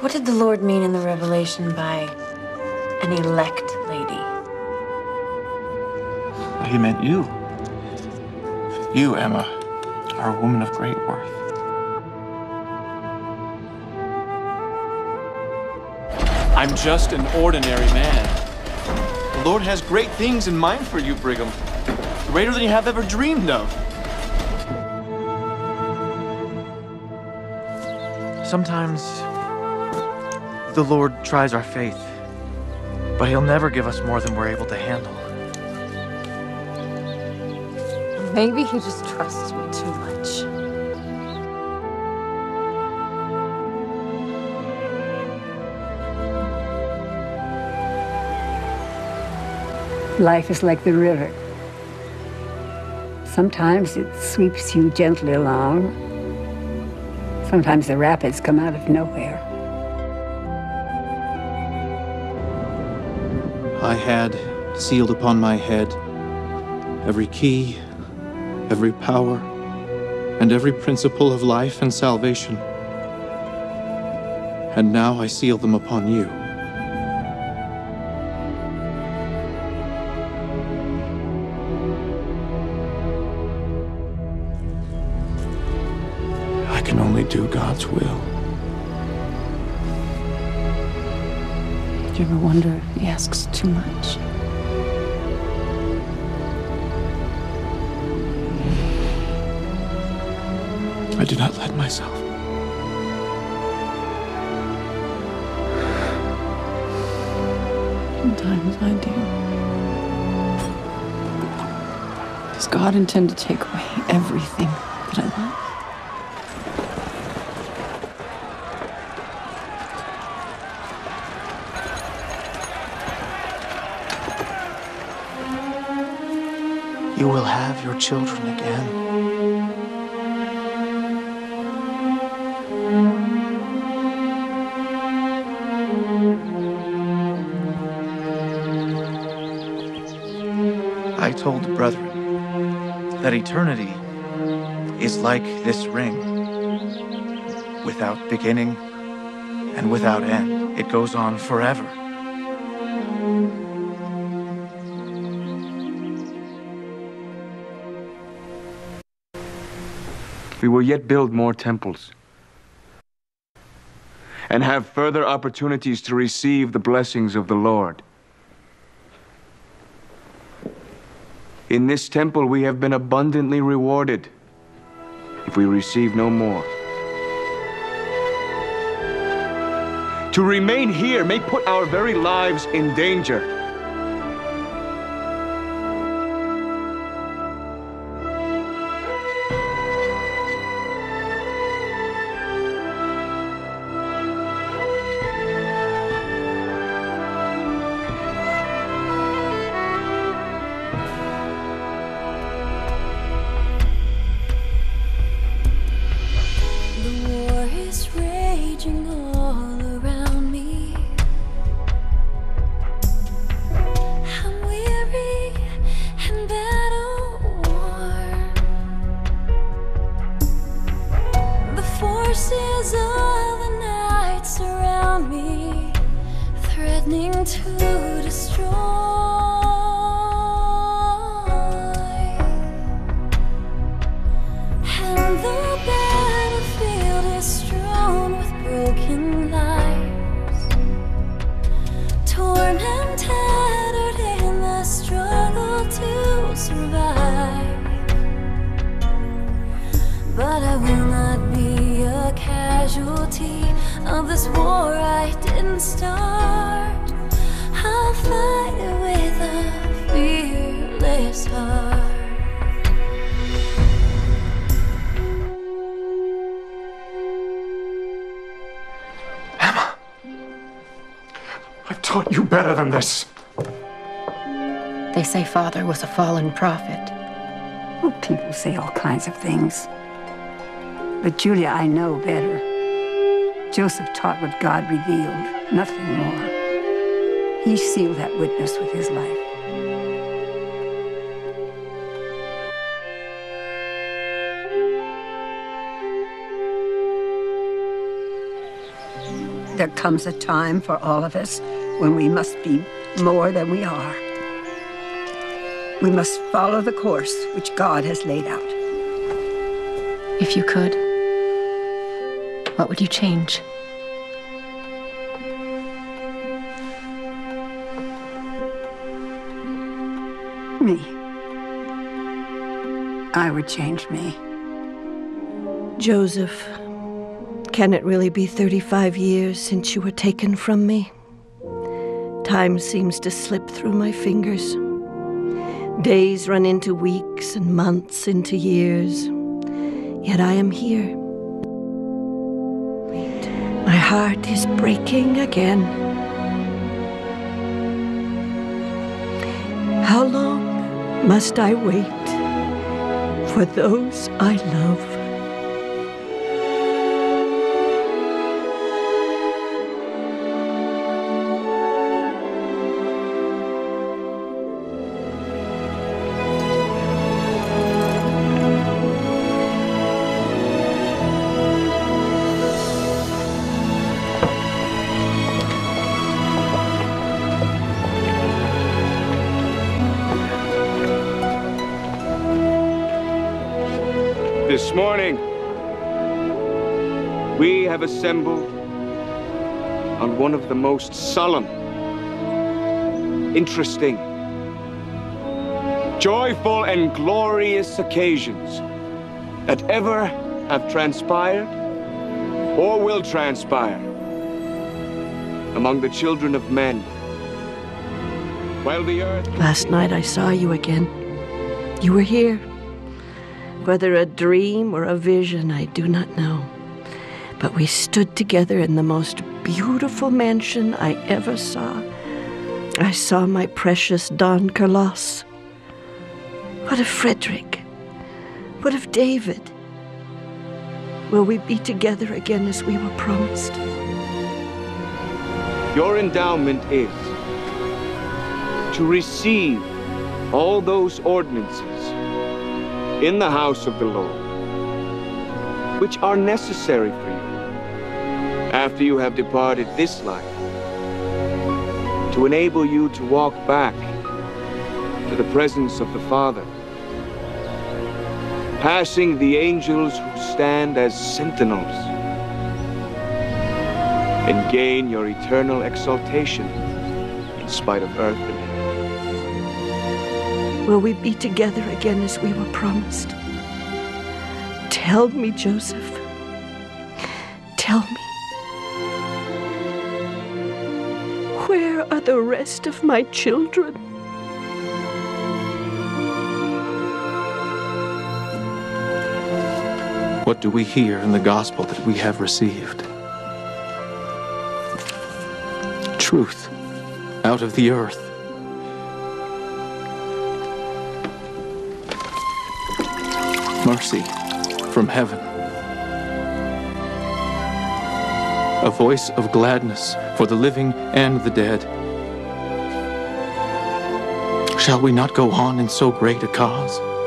What did the Lord mean in the revelation by an elect lady? He meant you. You, Emma, are a woman of great worth. I'm just an ordinary man. The Lord has great things in mind for you, Brigham. Greater than you have ever dreamed of. Sometimes the Lord tries our faith, but he'll never give us more than we're able to handle. Maybe he just trusts me too much. Life is like the river. Sometimes it sweeps you gently along. Sometimes the rapids come out of nowhere. I had sealed upon my head every key, every power, and every principle of life and salvation. And now I seal them upon you. I can only do God's will. Do you ever wonder if he asks too much? I do not let myself. Sometimes I do. Does God intend to take away everything that I love? You will have your children again. I told the brethren that eternity is like this ring, without beginning and without end. It goes on forever. We will yet build more temples and have further opportunities to receive the blessings of the Lord. In this temple, we have been abundantly rewarded if we receive no more. To remain here may put our very lives in danger. To destroy, and the battlefield is strewn with broken lives, torn and tattered in the struggle to survive. But I will not be a casualty of this war I didn't start. I'll fight it with a fearless heart. Emma, I've taught you better than this. They say Father was a fallen prophet. Well, people say all kinds of things. But Julia, I know better. Joseph taught what God revealed, nothing more. He sealed that witness with his life. There comes a time for all of us when we must be more than we are. We must follow the course which God has laid out. If you could, what would you change? Me. I would change me. Joseph, can it really be 35 years since you were taken from me? Time seems to slip through my fingers. Days run into weeks and months into years. Yet I am here. My heart is breaking again. How long must I wait for those I love? This morning, we have assembled on one of the most solemn, interesting, joyful and glorious occasions that ever have transpired or will transpire among the children of men. While the earth... Last night I saw you again. You were here. Whether a dream or a vision, I do not know. But we stood together in the most beautiful mansion I ever saw. I saw my precious Don Carlos. What of Frederick? What of David? Will we be together again as we were promised? Your endowment is to receive all those ordinances in the house of the Lord, which are necessary for you after you have departed this life, to enable you to walk back to the presence of the Father, passing the angels who stand as sentinels, and gain your eternal exaltation in spite of earth and heaven. Will we be together again as we were promised? Tell me, Joseph. Tell me. Where are the rest of my children? What do we hear in the gospel that we have received? Truth out of the earth. Mercy from heaven. A voice of gladness for the living and the dead. Shall we not go on in so great a cause?